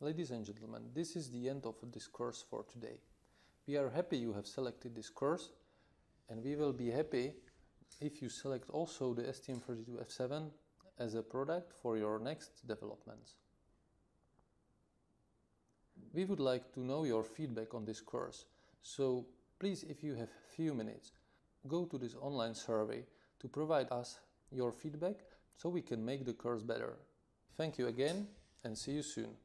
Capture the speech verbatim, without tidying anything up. Ladies and gentlemen, this is the end of this course for today. We are happy you have selected this course, and we will be happy if you select also the S T M thirty-two F seven as a product for your next developments. We would like to know your feedback on this course, so please, if you have few minutes, go to this online survey to provide us your feedback so we can make the course better. Thank you again and see you soon.